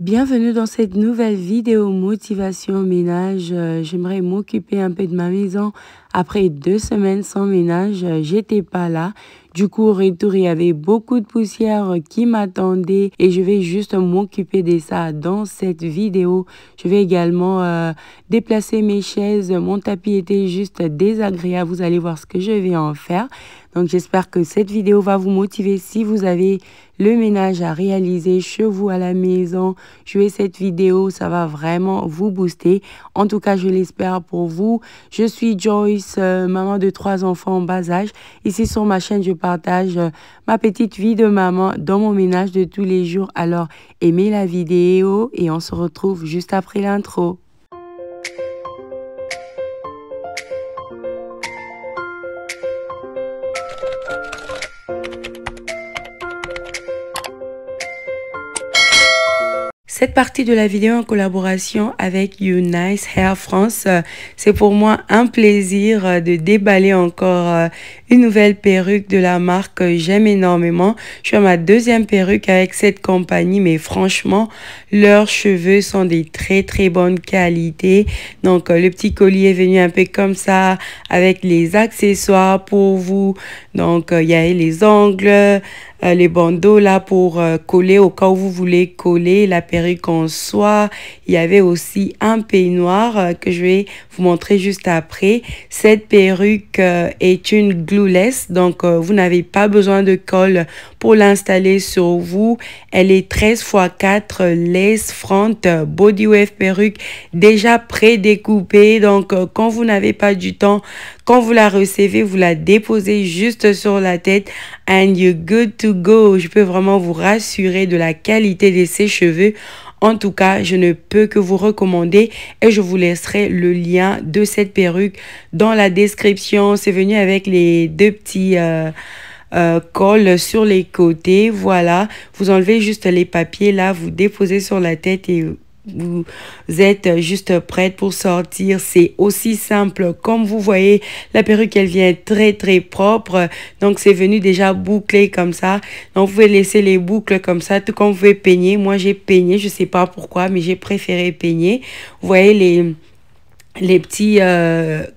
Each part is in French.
Bienvenue dans cette nouvelle vidéo motivation ménage. J'aimerais m'occuper un peu de ma maison. Après 2 semaines sans ménage, j'étais pas là. Du coup, au retour, il y avait beaucoup de poussière qui m'attendait et je vais juste m'occuper de ça dans cette vidéo. Je vais également déplacer mes chaises. Mon tapis était juste désagréable. Vous allez voir ce que je vais en faire. Donc, j'espère que cette vidéo va vous motiver si vous avez le ménage à réaliser chez vous à la maison. Jouez cette vidéo, ça va vraiment vous booster. En tout cas, je l'espère pour vous. Je suis Joyce, maman de 3 enfants en bas âge. Ici sur ma chaîne, je partage ma petite vie de maman dans mon ménage de tous les jours. Alors, aimez la vidéo et on se retrouve juste après l'intro. Cette partie de la vidéo en collaboration avec UNice Hair France, c'est pour moi un plaisir de déballer encore une nouvelle perruque de la marque que j'aime énormément. Je suis à ma 2e perruque avec cette compagnie, mais franchement, leurs cheveux sont des très bonnes qualités. Donc, le petit collier est venu un peu comme ça, avec les accessoires pour vous. Donc, il y a les ongles, les bandeaux là pour coller au cas où vous voulez coller la perruque en soie. Il y avait aussi un peignoir que je vais vous montrer juste après. Cette perruque est une glueless, donc vous n'avez pas besoin de colle pour l'installer sur vous. Elle est 13 x 4 lace front body wave perruque déjà prédécoupée. Donc quand vous n'avez pas du temps, quand vous la recevez, vous la déposez juste sur la tête and you're good to go. Je peux vraiment vous rassurer de la qualité de ces cheveux. En tout cas, je ne peux que vous recommander et je vous laisserai le lien de cette perruque dans la description. C'est venu avec les 2 petits colle sur les côtés. Voilà, vous enlevez juste les papiers là, vous déposez sur la tête et vous êtes juste prête pour sortir. C'est aussi simple. Comme vous voyez, la perruque, elle vient très propre. Donc, c'est venu déjà bouclé comme ça. Donc, vous pouvez laisser les boucles comme ça, tout comme vous pouvez peigner. Moi, j'ai peigné, je sais pas pourquoi, mais j'ai préféré peigner. Vous voyez les petits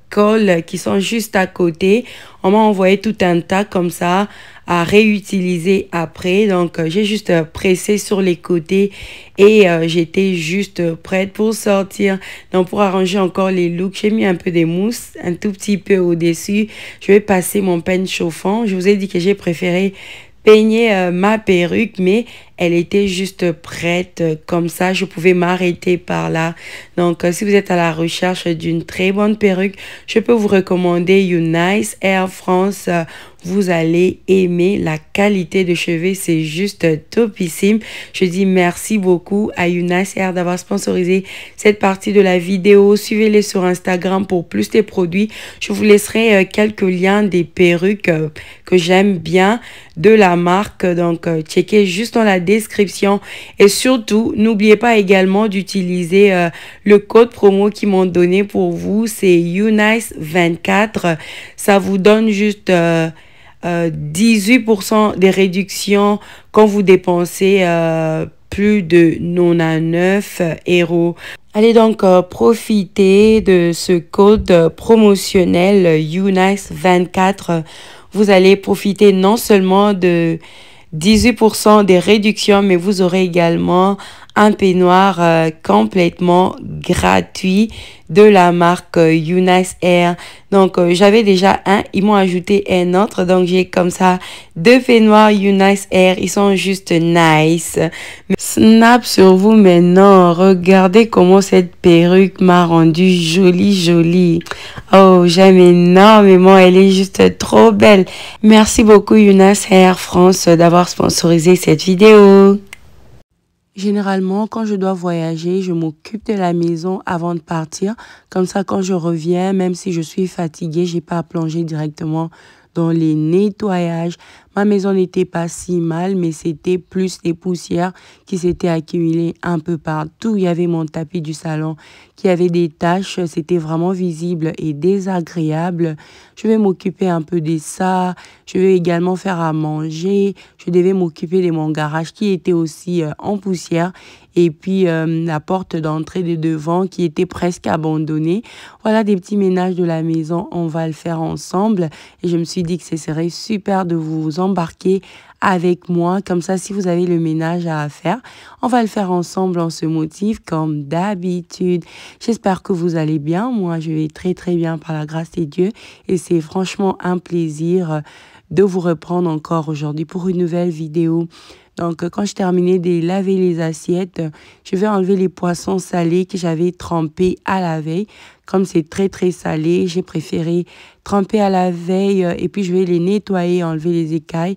cols qui sont juste à côté. On m'a envoyé tout un tas comme ça à réutiliser après. Donc, j'ai juste pressé sur les côtés et j'étais juste prête pour sortir. Donc, pour arranger encore les looks, j'ai mis un peu des mousses, un tout petit peu au-dessus. Je vais passer mon peigne chauffant. Je vous ai dit que j'ai préféré peigner ma perruque, mais elle était juste prête comme ça. Je pouvais m'arrêter par là. Donc, si vous êtes à la recherche d'une très bonne perruque, je peux vous recommander UNice Hair France. Vous allez aimer la qualité de cheveux. C'est juste topissime. Je dis merci beaucoup à UNice Hair d'avoir sponsorisé cette partie de la vidéo. Suivez-les sur Instagram pour plus de produits. Je vous laisserai quelques liens des perruques que j'aime bien de la marque. Donc, checkez juste dans la description et surtout n'oubliez pas également d'utiliser le code promo qu'ils m'ont donné pour vous. C'est UNICE24. Ça vous donne juste 18% des réductions quand vous dépensez plus de 99 €. Allez donc profiter de ce code promotionnel UNICE24. Vous allez profiter non seulement de 18% des réductions, mais vous aurez également un peignoir complètement gratuit de la marque UNice Hair. Donc, j'avais déjà un, ils m'ont ajouté un autre. Donc, j'ai comme ça 2 peignoirs UNice Hair. Ils sont juste nice. Snap sur vous maintenant. Regardez comment cette perruque m'a rendue jolie. Oh, j'aime énormément. Elle est juste trop belle. Merci beaucoup UNice Hair France d'avoir sponsorisé cette vidéo. Généralement, quand je dois voyager, je m'occupe de la maison avant de partir. Comme ça, quand je reviens, même si je suis fatiguée, j'ai pas à plonger directement dans les nettoyages. Ma maison n'était pas si mal, mais c'était plus les poussières qui s'étaient accumulées un peu partout. Il y avait mon tapis du salon qui avait des taches. C'était vraiment visible et désagréable. Je vais m'occuper un peu de ça. Je vais également faire à manger. Je devais m'occuper de mon garage qui était aussi en poussière. et puis la porte d'entrée de devant qui était presque abandonnée. Voilà des petits ménages de la maison, on va le faire ensemble. Et je me suis dit que ce serait super de vous embarquer avec moi, comme ça si vous avez le ménage à faire, on va le faire ensemble en ce motif comme d'habitude. J'espère que vous allez bien, moi je vais très très bien par la grâce de Dieu et c'est franchement un plaisir de vous reprendre encore aujourd'hui pour une nouvelle vidéo. Donc quand je terminais de laver les assiettes, je vais enlever les poissons salés que j'avais trempés à la veille. Comme c'est très très salé, j'ai préféré tremper à la veille et puis je vais les nettoyer, enlever les écailles,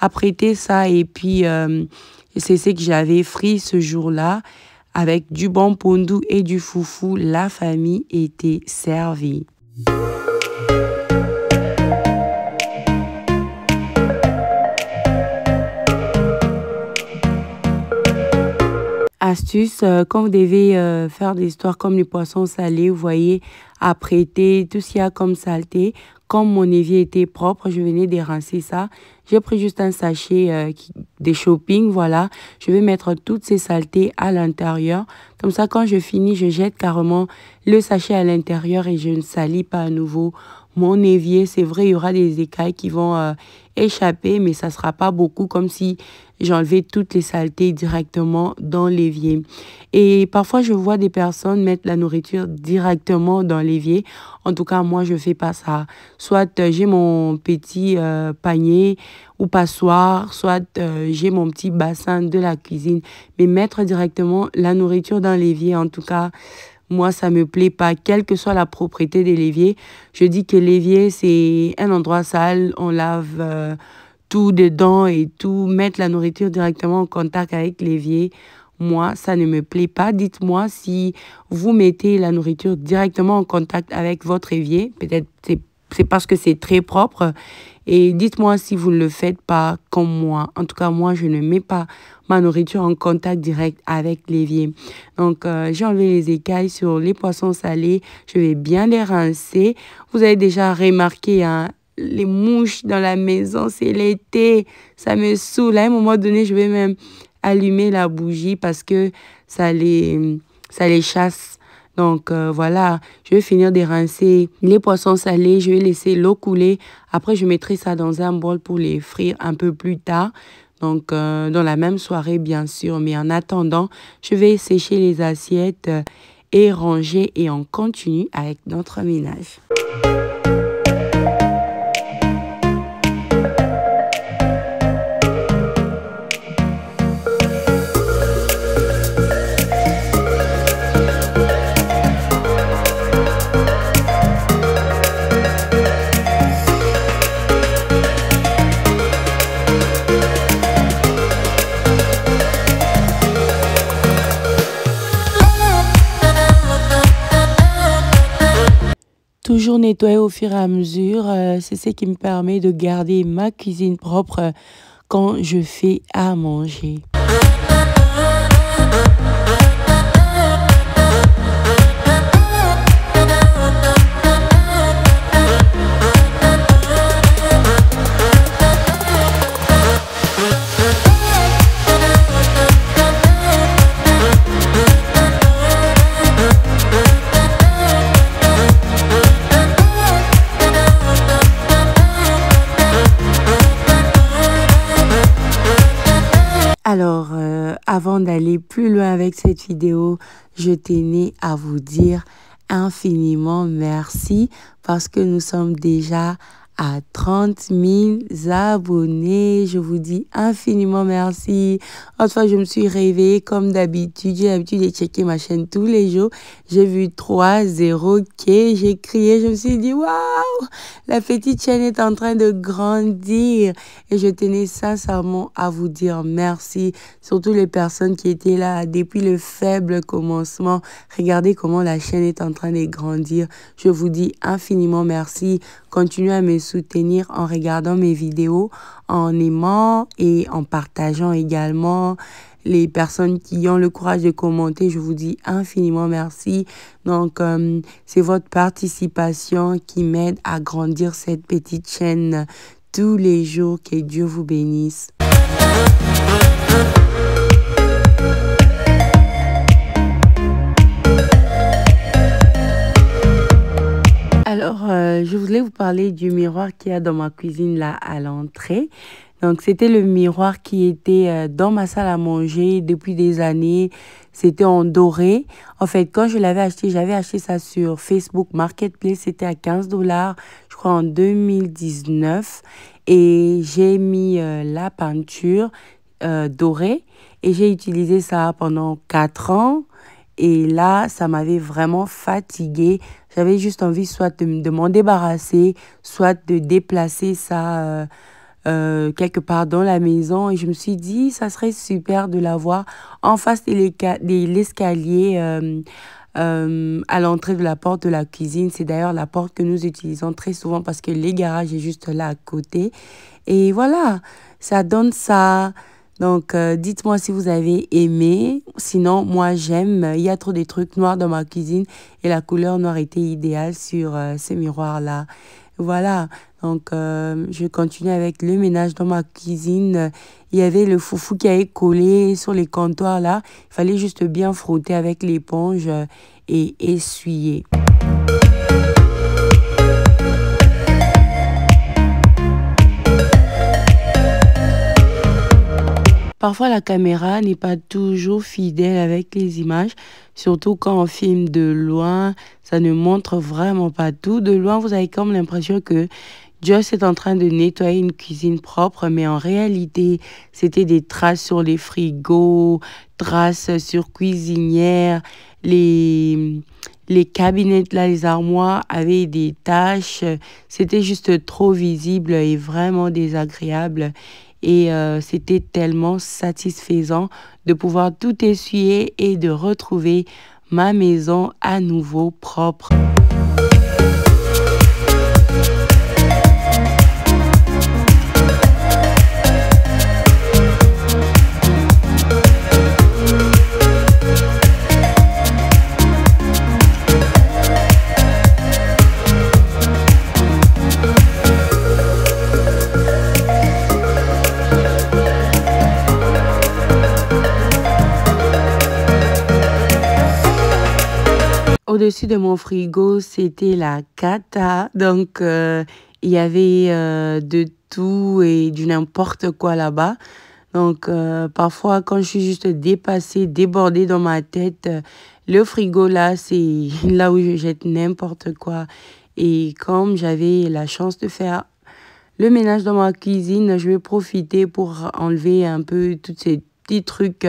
apprêter ça et puis c'est ce que j'avais frit ce jour-là. Avec du bon pondou et du foufou, la famille était servie. Astuce, quand vous devez faire des histoires comme les poissons salés, vous voyez, apprêter, tout ce qu'il y a comme saleté. Comme mon évier était propre, je venais de rincer ça. J'ai pris juste un sachet des shopping, voilà. Je vais mettre toutes ces saletés à l'intérieur. Comme ça, quand je finis, je jette carrément le sachet à l'intérieur et je ne salis pas à nouveau mon évier. C'est vrai, il y aura des écailles qui vont échapper, mais ça ne sera pas beaucoup, comme si j'enlevais toutes les saletés directement dans l'évier. Et parfois, je vois des personnes mettre la nourriture directement dans l'évier. En tout cas, moi, je ne fais pas ça. Soit j'ai mon petit panier ou passoire, soit j'ai mon petit bassin de la cuisine. Mais mettre directement la nourriture dans l'évier, en tout cas, moi, ça me plaît pas, quelle que soit la propriété de l'évier. Je dis que l'évier, c'est un endroit sale, on lave tout dedans et tout. Mettre la nourriture directement en contact avec l'évier, moi, ça ne me plaît pas. Dites-moi si vous mettez la nourriture directement en contact avec votre évier. Peut-être c'est parce que c'est très propre. Et dites-moi si vous ne le faites pas comme moi. En tout cas, moi, je ne mets pas ma nourriture en contact direct avec l'évier. Donc, j'ai enlevé les écailles sur les poissons salés. Je vais bien les rincer. Vous avez déjà remarqué, hein, les mouches dans la maison, c'est l'été. Ça me saoule. À un moment donné, je vais même allumer la bougie parce que ça les chasse. Donc voilà, je vais finir de rincer les poissons salés, je vais laisser l'eau couler. Après, je mettrai ça dans un bol pour les frire un peu plus tard. Donc dans la même soirée, bien sûr. Mais en attendant, je vais sécher les assiettes et ranger. Et on continue avec notre ménage. Toujours nettoyer au fur et à mesure, c'est ce qui me permet de garder ma cuisine propre quand je fais à manger. Alors, avant d'aller plus loin avec cette vidéo, je tenais à vous dire infiniment merci parce que nous sommes déjà à 30 000 abonnés. Je vous dis infiniment merci. Enfin, je me suis réveillée comme d'habitude. J'ai l'habitude de checker ma chaîne tous les jours. J'ai vu 3 0K. J'ai crié. Je me suis dit, waouh, la petite chaîne est en train de grandir. Et je tenais sincèrement à vous dire merci. Surtout les personnes qui étaient là depuis le faible commencement. Regardez comment la chaîne est en train de grandir. Je vous dis infiniment merci. Continuez à me soutenir en regardant mes vidéos, en aimant et en partageant également. Les personnes qui ont le courage de commenter, je vous dis infiniment merci. Donc, c'est votre participation qui m'aide à grandir cette petite chaîne tous les jours. Que Dieu vous bénisse. je voulais vous parler du miroir qu'il y a dans ma cuisine là à l'entrée. Donc c'était le miroir qui était dans ma salle à manger depuis des années. C'était en doré. En fait, quand je l'avais acheté, j'avais acheté ça sur Facebook Marketplace. C'était à 15 $, je crois, en 2019. Et j'ai mis la peinture dorée et j'ai utilisé ça pendant 4 ans. Et là, ça m'avait vraiment fatiguée. J'avais juste envie soit de m'en débarrasser, soit de déplacer ça quelque part dans la maison. Et je me suis dit, ça serait super de l'avoir en face de l'escalier à l'entrée de la porte de la cuisine. C'est d'ailleurs la porte que nous utilisons très souvent parce que les garages est juste là à côté. Et voilà, ça donne ça. Donc, dites-moi si vous avez aimé. Sinon, moi, j'aime. Il y a trop de trucs noirs dans ma cuisine et la couleur noire était idéale sur ce miroir-là. Voilà. Donc, je continue avec le ménage dans ma cuisine. Il y avait le foufou qui avait collé sur les comptoirs, là. Il fallait juste bien frotter avec l'éponge et essuyer. Parfois, la caméra n'est pas toujours fidèle avec les images, surtout quand on filme de loin, ça ne montre vraiment pas tout. De loin, vous avez comme l'impression que Joss est en train de nettoyer une cuisine propre, mais en réalité, c'était des traces sur les frigos, traces sur cuisinières, les cabinets, là, les armoires avaient des taches. C'était juste trop visible et vraiment désagréable. Et c'était tellement satisfaisant de pouvoir tout essuyer et de retrouver ma maison à nouveau propre. Au-dessus de mon frigo, c'était la cata. Donc, il y avait de tout et du n'importe quoi là-bas. Donc, parfois, quand je suis juste dépassée, débordée dans ma tête, le frigo, là, c'est là où je jette n'importe quoi. Et comme j'avais la chance de faire le ménage dans ma cuisine, je vais profiter pour enlever un peu tous ces petits trucs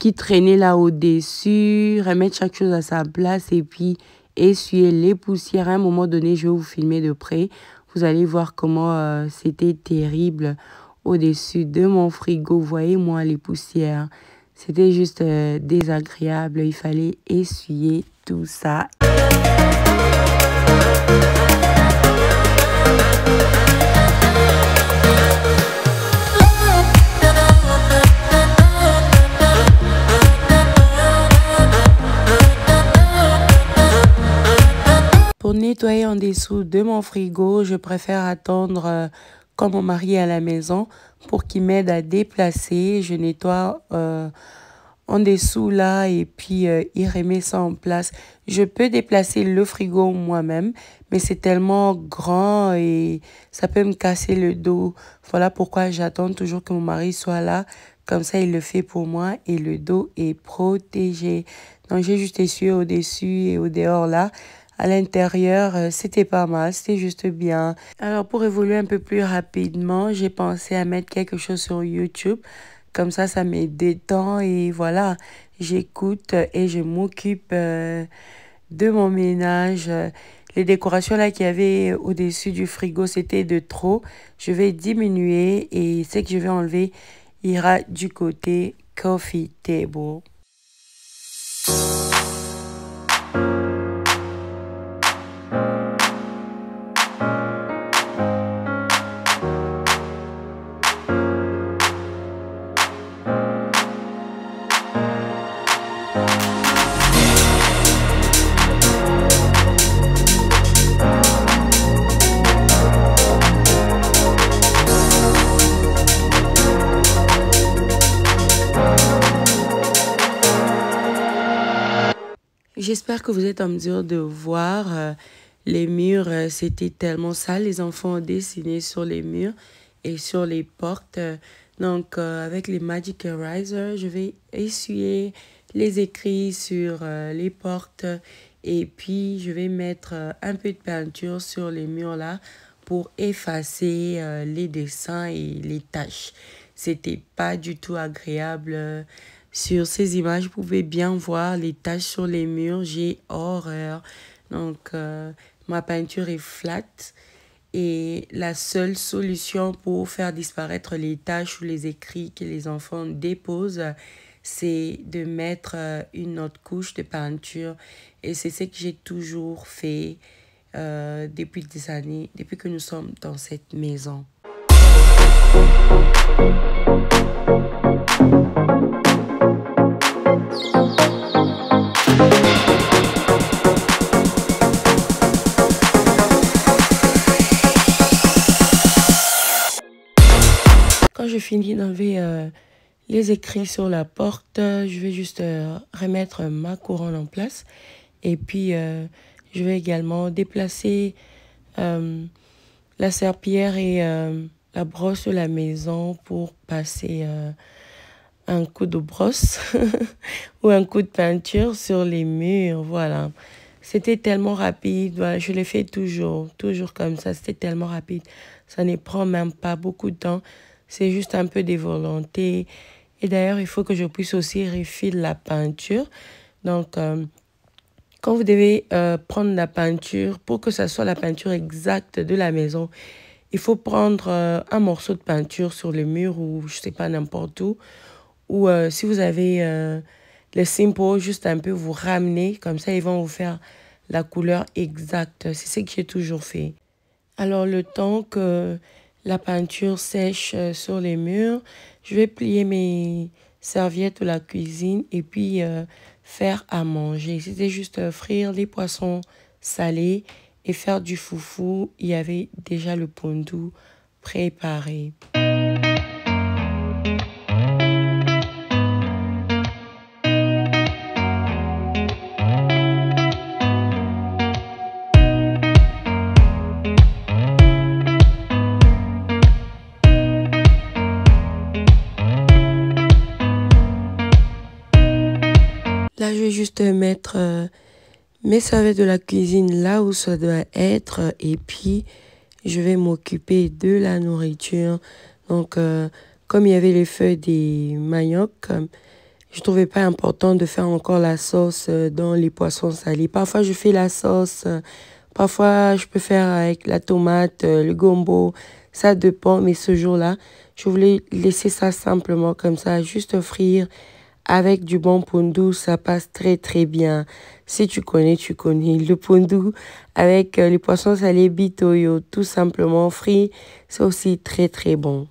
qui traînait là au-dessus, remettre chaque chose à sa place et puis essuyer les poussières. À un moment donné, je vais vous filmer de près. Vous allez voir comment c'était terrible au-dessus de mon frigo. Voyez-moi les poussières. C'était juste désagréable. Il fallait essuyer tout ça. Pour nettoyer en dessous de mon frigo, je préfère attendre quand mon mari est à la maison pour qu'il m'aide à déplacer. Je nettoie en dessous là et puis il remet ça en place. Je peux déplacer le frigo moi-même, mais c'est tellement grand et ça peut me casser le dos. Voilà pourquoi j'attends toujours que mon mari soit là. Comme ça, il le fait pour moi et le dos est protégé. Donc, j'ai juste essuyé au-dessus et au-dehors là. À l'intérieur, c'était pas mal, c'était juste bien. Alors, pour évoluer un peu plus rapidement, j'ai pensé à mettre quelque chose sur YouTube. Comme ça me détend et voilà, j'écoute et je m'occupe de mon ménage. Les décorations là qu'il y avait au-dessus du frigo, c'était de trop. Je vais diminuer et ce que je vais enlever ira du côté coffee table. J'espère que vous êtes en mesure de voir Les murs, c'était tellement sale. Les enfants ont dessiné sur les murs et sur les portes. Donc, avec les Magic Erasers, je vais essuyer les écrits sur les portes. Et puis, je vais mettre un peu de peinture sur les murs là pour effacer les dessins et les taches. C'était pas du tout agréable. Sur ces images, vous pouvez bien voir les taches sur les murs. J'ai horreur. Donc, ma peinture est flat. Et la seule solution pour faire disparaître les taches ou les écrits que les enfants déposent, c'est de mettre une autre couche de peinture. Et c'est ce que j'ai toujours fait depuis des années, depuis que nous sommes dans cette maison. Quand je finis d'enlever les écrits sur la porte, je vais juste remettre ma couronne en place. Et puis, je vais également déplacer la serpillière et la brosse de la maison pour passer un coup de brosse ou un coup de peinture sur les murs. Voilà, c'était tellement rapide. Voilà, je le fais toujours comme ça. C'était tellement rapide. Ça ne prend même pas beaucoup de temps. C'est juste un peu des volontés. Et d'ailleurs, il faut que je puisse aussi refiler la peinture. Donc, quand vous devez prendre la peinture, pour que ça soit la peinture exacte de la maison, il faut prendre un morceau de peinture sur le mur ou je ne sais pas, n'importe où. Ou si vous avez le simple, juste un peu vous ramener. Comme ça, ils vont vous faire la couleur exacte. C'est ce que j'ai toujours fait. Alors, le temps que la peinture sèche sur les murs, je vais plier mes serviettes de la cuisine et puis faire à manger. C'était juste frire les poissons salés et faire du foufou. Il y avait déjà le pondu préparé. Là, je vais juste mettre mes serviettes de la cuisine là où ça doit être. Et puis, je vais m'occuper de la nourriture. Donc, comme il y avait les feuilles des manioc, je ne trouvais pas important de faire encore la sauce dans les poissons salés. Parfois, je fais la sauce. Parfois, je peux faire avec la tomate, le gombo. Ça dépend. Mais ce jour-là, je voulais laisser ça simplement comme ça, juste frire. Avec du bon pondu, ça passe très bien. Si tu connais, tu connais. Le pondu avec les poissons salés bitoyo, tout simplement frit, c'est aussi très bon.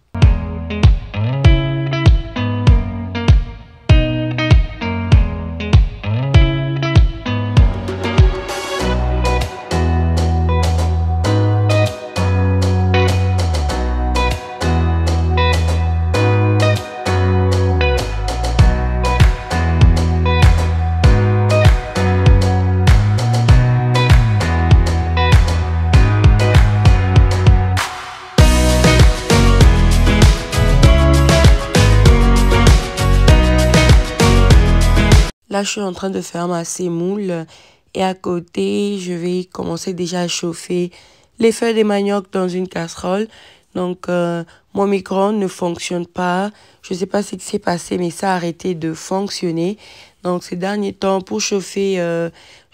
Là, je suis en train de faire ma semoule et à côté, je vais commencer déjà à chauffer les feuilles de manioc dans une casserole. Donc, mon micro-ondes ne fonctionne pas. Je ne sais pas ce qui s'est passé, mais ça a arrêté de fonctionner. Donc, ces derniers temps, pour chauffer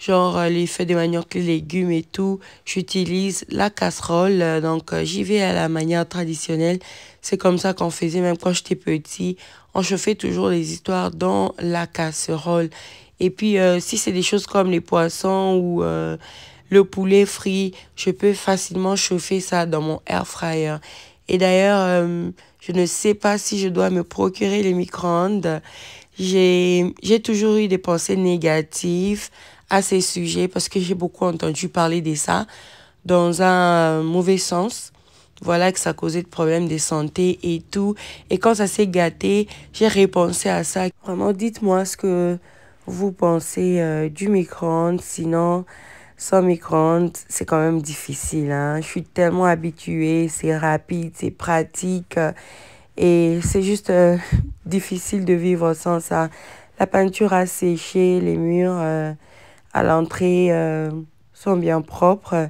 les feuilles de manioc, les légumes et tout, j'utilise la casserole. Donc, j'y vais à la manière traditionnelle. C'est comme ça qu'on faisait même quand j'étais petit. On chauffait toujours les histoires dans la casserole. Et puis, si c'est des choses comme les poissons ou le poulet frit, je peux facilement chauffer ça dans mon air fryer. Et d'ailleurs, je ne sais pas si je dois me procurer les micro-ondes. J'ai toujours eu des pensées négatives à ces sujets parce que j'ai beaucoup entendu parler de ça dans un mauvais sens. Voilà que ça causait des problèmes de santé et tout. Et quand ça s'est gâté, j'ai repensé à ça. Vraiment, dites-moi ce que vous pensez du micro-ondes. Sinon, 100 micro-ondes, c'est quand même difficile, hein. Je suis tellement habituée, c'est rapide, c'est pratique et c'est juste difficile de vivre sans ça. La peinture a séché, les murs à l'entrée sont bien propres.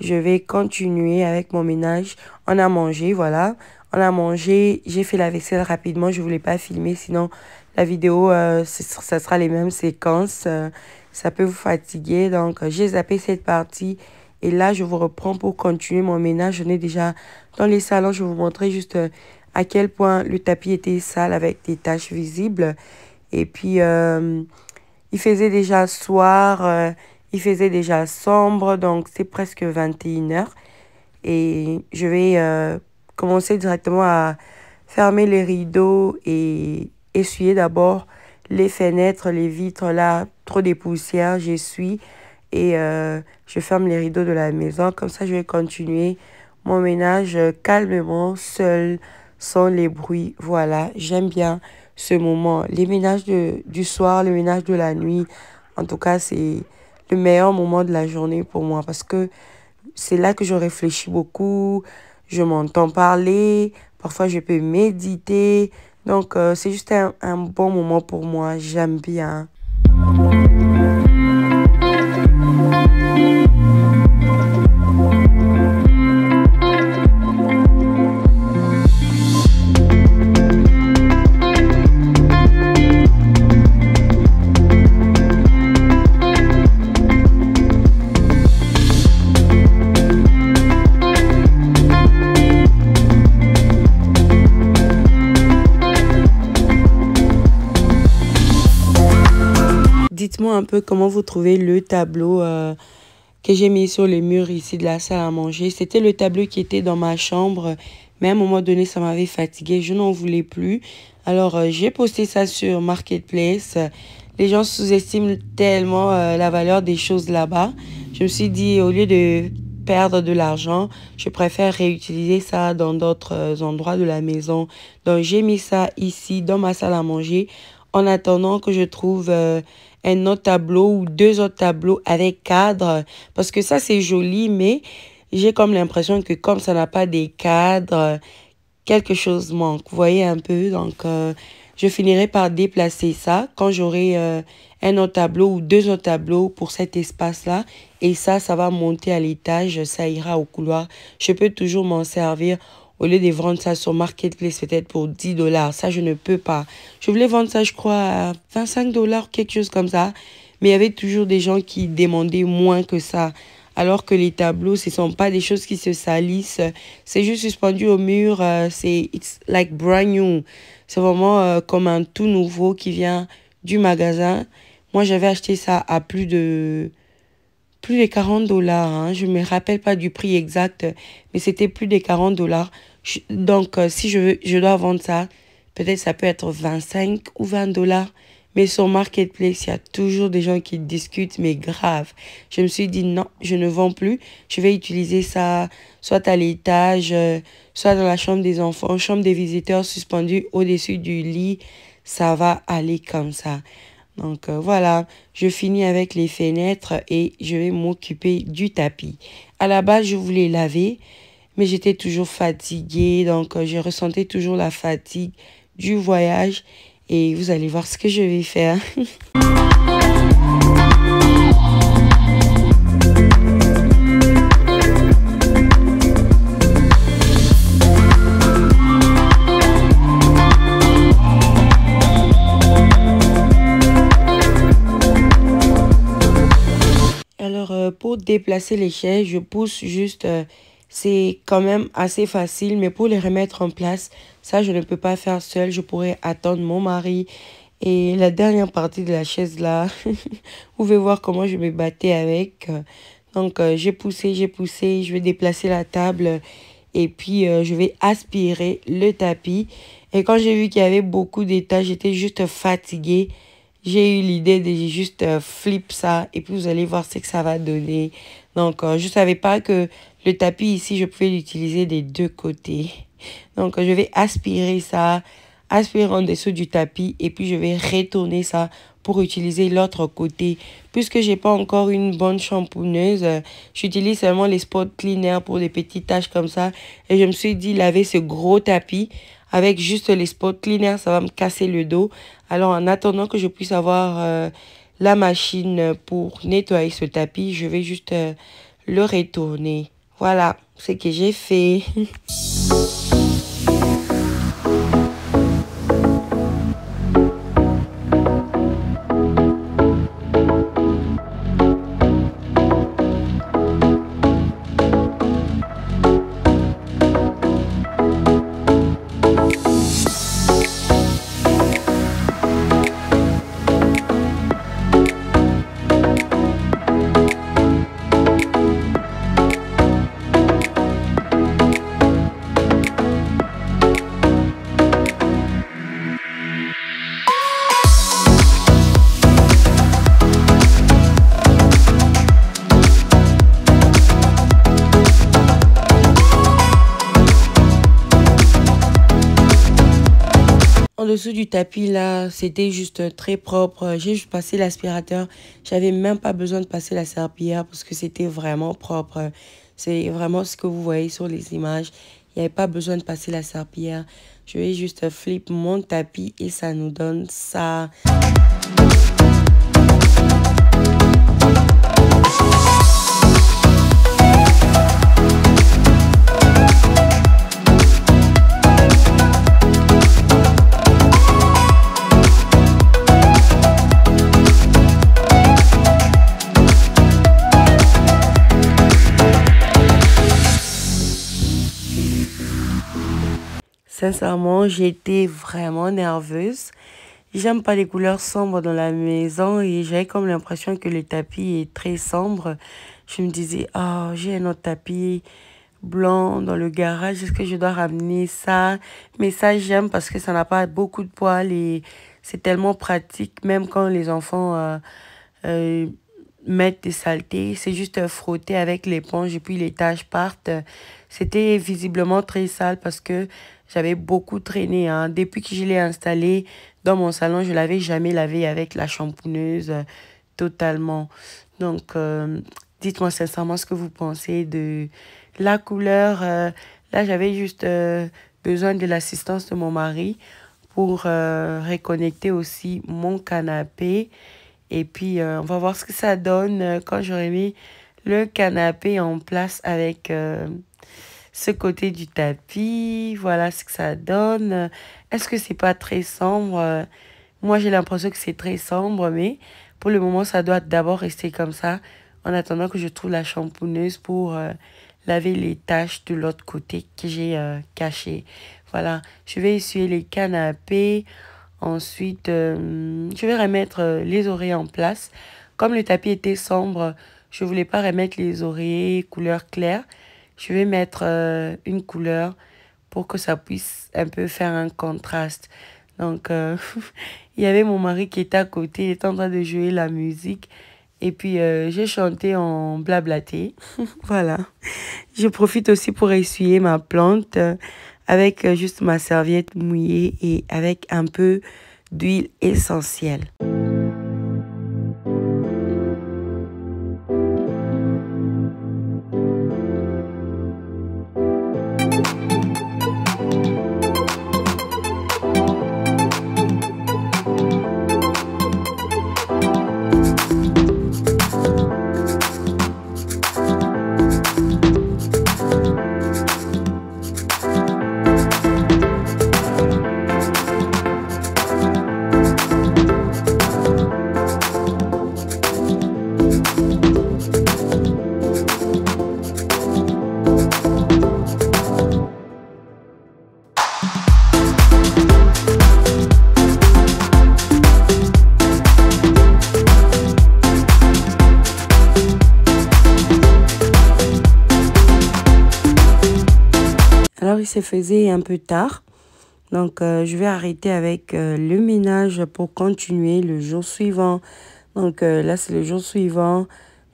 Je vais continuer avec mon ménage. On a mangé, voilà. On a mangé, j'ai fait la vaisselle rapidement, je voulais pas filmer, sinon la vidéo, ça sera les mêmes séquences. Ça peut vous fatiguer, donc j'ai zappé cette partie. Et là, je vous reprends pour continuer mon ménage. On est déjà dans les salons, je vais vous montrer juste à quel point le tapis était sale avec des taches visibles. Et puis, il faisait déjà soir, il faisait déjà sombre, donc c'est presque 21 h. Et je vais... commencer directement à fermer les rideaux et essuyer d'abord les fenêtres, les vitres. Là, trop des poussières, j'essuie et je ferme les rideaux de la maison. Comme ça, je vais continuer mon ménage calmement, seul, sans les bruits. Voilà, j'aime bien ce moment. Les ménages du soir, les ménages de la nuit, en tout cas, c'est le meilleur moment de la journée pour moi parce que c'est là que je réfléchis beaucoup. Je m'entends parler, parfois je peux méditer. Donc, c'est juste un bon moment pour moi, j'aime bien. Dites-moi un peu comment vous trouvez le tableau que j'ai mis sur les murs ici de la salle à manger. C'était le tableau qui était dans ma chambre, mais à un moment donné, ça m'avait fatiguée. Je n'en voulais plus. Alors, j'ai posté ça sur Marketplace. Les gens sous-estiment tellement la valeur des choses là-bas. Je me suis dit, au lieu de perdre de l'argent, je préfère réutiliser ça dans d'autres endroits de la maison. Donc, j'ai mis ça ici, dans ma salle à manger, en attendant que je trouve... un autre tableau ou deux autres tableaux avec cadre, parce que ça c'est joli, mais j'ai comme l'impression que comme ça n'a pas des cadres, quelque chose manque, vous voyez un peu. Donc je finirai par déplacer ça quand j'aurai un autre tableau ou deux autres tableaux pour cet espace là, et ça va monter à l'étage, ça ira au couloir. Je peux toujours m'en servir au lieu de vendre ça sur Marketplace, peut-être pour 10 $. Ça, je ne peux pas. Je voulais vendre ça, je crois, à 25 $, quelque chose comme ça. Mais il y avait toujours des gens qui demandaient moins que ça. Alors que les tableaux, ce ne sont pas des choses qui se salissent. C'est juste suspendu au mur. C'est it's like brand new. C'est vraiment comme un tout nouveau qui vient du magasin. Moi, j'avais acheté ça à plus de 40 $, hein. Je ne me rappelle pas du prix exact, mais c'était plus de 40 $. Donc, si je dois vendre ça, peut-être ça peut être 25 ou 20 $. Mais sur Marketplace, il y a toujours des gens qui discutent, mais grave. Je me suis dit non, je ne vends plus. Je vais utiliser ça soit à l'étage, soit dans la chambre des enfants, chambre des visiteurs suspendue au-dessus du lit. Ça va aller comme ça. Donc voilà, je finis avec les fenêtres et je vais m'occuper du tapis. À la base, je voulais laver, mais j'étais toujours fatiguée. Donc, je ressentais toujours la fatigue du voyage. Et vous allez voir ce que je vais faire. Pour déplacer les chaises, je pousse juste, c'est quand même assez facile, mais pour les remettre en place, ça je ne peux pas faire seule, je pourrais attendre mon mari. Et la dernière partie de la chaise là, vous pouvez voir comment je me battais avec. Donc j'ai poussé, je vais déplacer la table et puis je vais aspirer le tapis. Et quand j'ai vu qu'il y avait beaucoup d'états, j'étais juste fatiguée. J'ai eu l'idée de juste flip ça et puis vous allez voir ce que ça va donner. Donc, je ne savais pas que le tapis ici, je pouvais l'utiliser des deux côtés. Donc, je vais aspirer ça aspire en dessous du tapis et puis je vais retourner ça pour utiliser l'autre côté. Puisque j'ai pas encore une bonne shampooneuse, j'utilise seulement les spot cleaners pour des petites taches comme ça. Et je me suis dit laver ce gros tapis avec juste les spot cleaners, ça va me casser le dos. Alors en attendant que je puisse avoir la machine pour nettoyer ce tapis, je vais juste le retourner. Voilà, c'est ce que j'ai fait. Dessous du tapis là, c'était juste très propre. J'ai juste passé l'aspirateur, j'avais même pas besoin de passer la serpillière parce que c'était vraiment propre. C'est vraiment ce que vous voyez sur les images, il n'y avait pas besoin de passer la serpillière. Je vais juste flip mon tapis et ça nous donne ça. Sincèrement, j'étais vraiment nerveuse. J'aime pas les couleurs sombres dans la maison et j'avais comme l'impression que le tapis est très sombre. Je me disais, oh, j'ai un autre tapis blanc dans le garage. Est-ce que je dois ramener ça? Mais ça, j'aime parce que ça n'a pas beaucoup de poils et c'est tellement pratique. Même quand les enfants mettre des saletés, c'est juste frotter avec l'éponge et puis les taches partent. C'était visiblement très sale parce que j'avais beaucoup traîné, hein. Depuis que je l'ai installé dans mon salon, je ne l'avais jamais lavé avec la shampooneuse totalement. Donc, dites-moi sincèrement ce que vous pensez de la couleur. Là, j'avais juste besoin de l'assistance de mon mari pour reconnecter aussi mon canapé. Et puis, on va voir ce que ça donne quand j'aurai mis le canapé en place avec ce côté du tapis. Voilà ce que ça donne. Est-ce que c'est pas très sombre? Moi, j'ai l'impression que c'est très sombre, mais pour le moment, ça doit d'abord rester comme ça en attendant que je trouve la shampooneuse pour laver les taches de l'autre côté que j'ai cachées. Voilà, je vais essuyer les canapés. Ensuite, je vais remettre les oreillers en place. Comme le tapis était sombre, je ne voulais pas remettre les oreillers couleur claire. Je vais mettre une couleur pour que ça puisse un peu faire un contraste. Donc, il y avait mon mari qui était à côté, il était en train de jouer la musique. Et puis, j'ai chanté en blablaté. Voilà. Je profite aussi pour essuyer ma plante avec juste ma serviette mouillée et avec un peu d'huile essentielle. Il se faisait un peu tard, donc je vais arrêter avec le ménage pour continuer le jour suivant. Donc là c'est le jour suivant,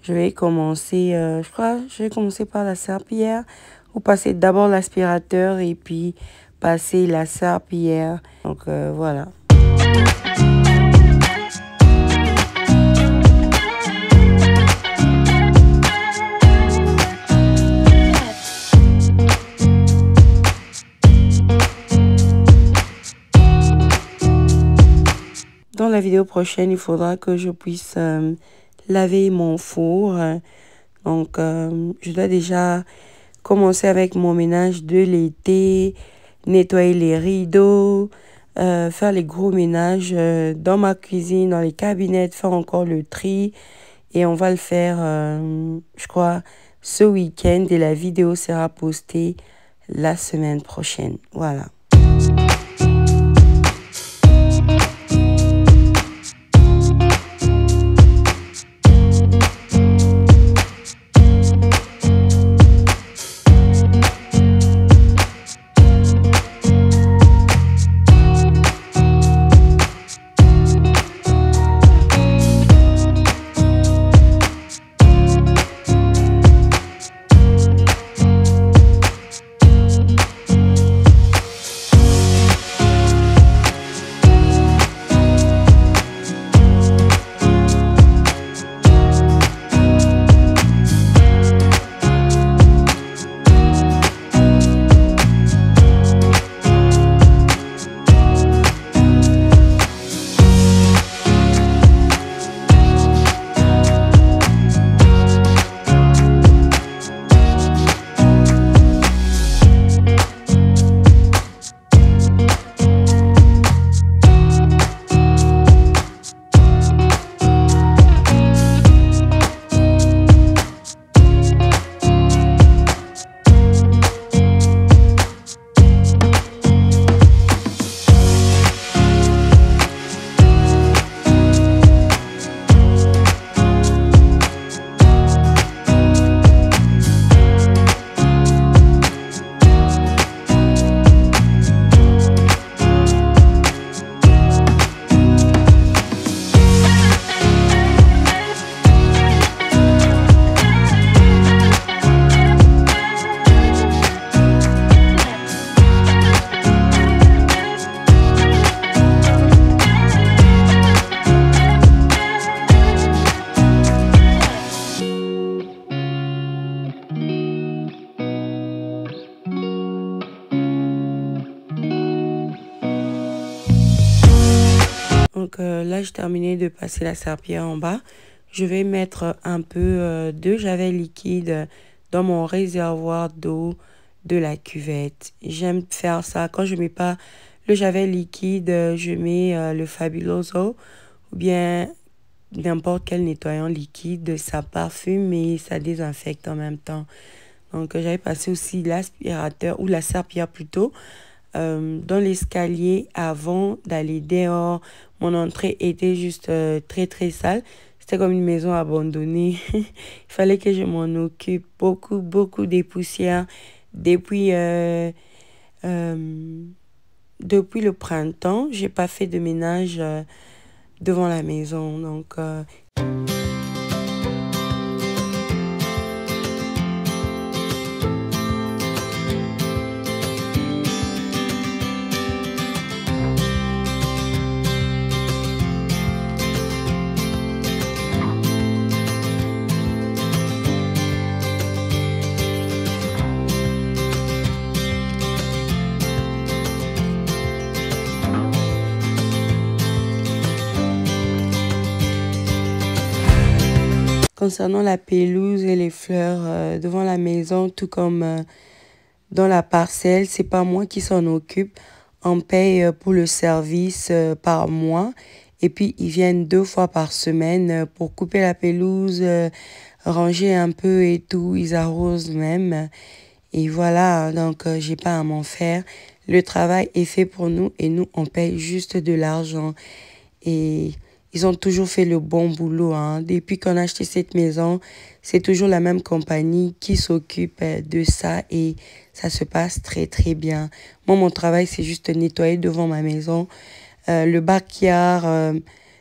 je vais commencer, je crois je vais commencer par la serpillière ou passer d'abord l'aspirateur et puis passer la serpillière. Donc voilà. Dans la vidéo prochaine, il faudra que je puisse laver mon four. Donc, je dois déjà commencer avec mon ménage de l'été, nettoyer les rideaux, faire les gros ménages dans ma cuisine, dans les cabinets, faire encore le tri. Et on va le faire, je crois, ce week-end. Et la vidéo sera postée la semaine prochaine. Voilà. Donc là, j'ai terminé de passer la serpillière en bas. Je vais mettre un peu de javel liquide dans mon réservoir d'eau de la cuvette. J'aime faire ça. Quand je ne mets pas le javel liquide, je mets le fabuloso ou bien n'importe quel nettoyant liquide. Ça parfume et ça désinfecte en même temps. Donc j'avais passé aussi l'aspirateur ou la serpillière plutôt. Dans l'escalier avant d'aller dehors. Mon entrée était juste très sale. C'était comme une maison abandonnée. Il fallait que je m'en occupe. Beaucoup des poussières depuis le printemps. J'ai pas fait de ménage devant la maison. Donc concernant la pelouse et les fleurs devant la maison, tout comme dans la parcelle, c'est pas moi qui s'en occupe. On paye pour le service par mois et puis ils viennent 2 fois par semaine pour couper la pelouse, ranger un peu et tout. Ils arrosent même et voilà, donc j'ai pas à m'en faire. Le travail est fait pour nous et nous on paye juste de l'argent et... ils ont toujours fait le bon boulot. Hein. Depuis qu'on a acheté cette maison, c'est toujours la même compagnie qui s'occupe de ça et ça se passe très bien. Moi, mon travail, c'est juste nettoyer devant ma maison, le backyard,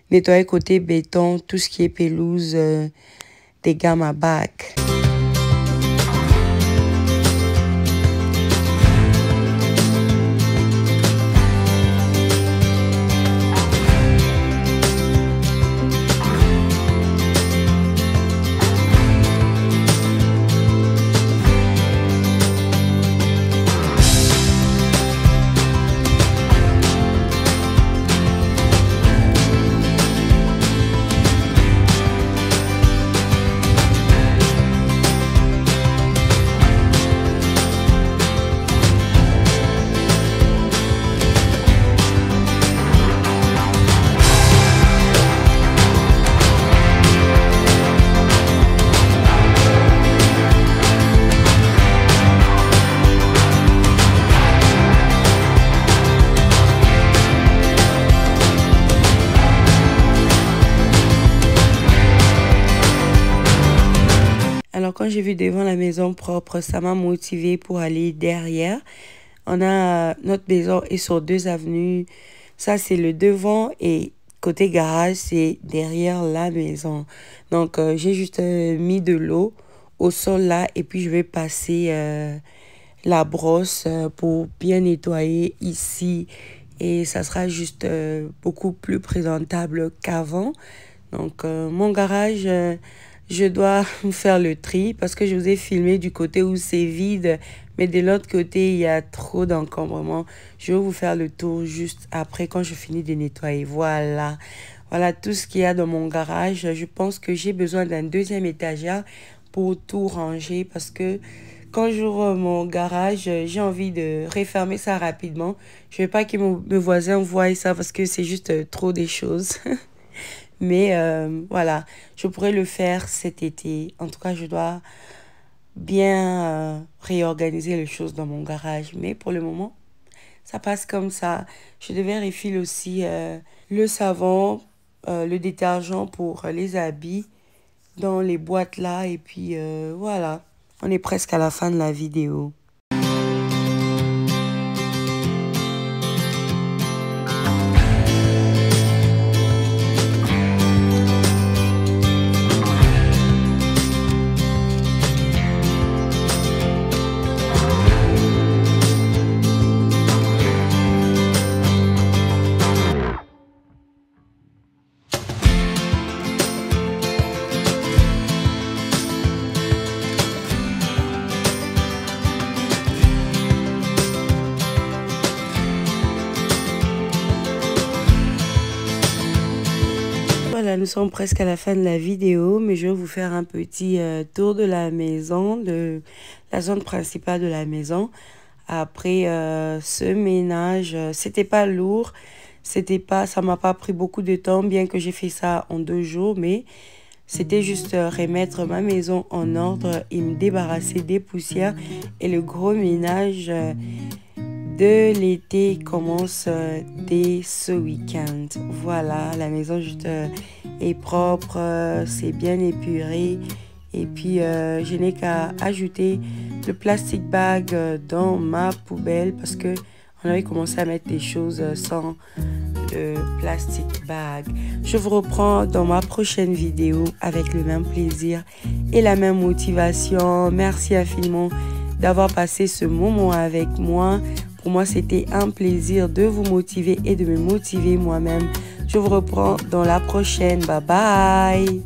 nettoyer côté béton, tout ce qui est pelouse, des gammes à bac. quand j'ai vu devant la maison propre, ça m'a motivée pour aller derrière. On a notre maison est sur 2 avenues. Ça, c'est le devant et côté garage, c'est derrière la maison. Donc, j'ai juste mis de l'eau au sol là et puis je vais passer la brosse pour bien nettoyer ici. Et ça sera juste beaucoup plus présentable qu'avant. Donc, mon garage, je dois faire le tri parce que je vous ai filmé du côté où c'est vide. Mais de l'autre côté, il y a trop d'encombrement. Je vais vous faire le tour juste après quand je finis de nettoyer. Voilà. Voilà tout ce qu'il y a dans mon garage. Je pense que j'ai besoin d'un 2e étagère pour tout ranger parce que quand j'ouvre mon garage, j'ai envie de refermer ça rapidement. Je ne veux pas que mes voisins voient ça parce que c'est juste trop des choses. Mais voilà, je pourrais le faire cet été. En tout cas, je dois bien réorganiser les choses dans mon garage. Mais pour le moment, ça passe comme ça. Je devais refiler aussi le savon, le détergent pour les habits dans les boîtes là. Et puis voilà, on est presque à la fin de la vidéo. Nous sommes presque à la fin de la vidéo, mais je vais vous faire un petit tour de la maison, de la zone principale de la maison. Après ce ménage, c'était pas lourd, c'était pas, ça m'a pas pris beaucoup de temps, bien que j'ai fait ça en 2 jours, mais c'était juste remettre ma maison en ordre et me débarrasser des poussières. Et le gros ménage de l'été commence dès ce week-end. Voilà, la maison juste est propre, c'est bien épuré. Et puis, je n'ai qu'à ajouter le plastic bag dans ma poubelle parce que on avait commencé à mettre des choses sans le plastic bag. Je vous reprends dans ma prochaine vidéo avec le même plaisir et la même motivation. Merci infiniment d'avoir passé ce moment avec moi. Pour moi, c'était un plaisir de vous motiver et de me motiver moi-même. Je vous reprends dans la prochaine. Bye bye!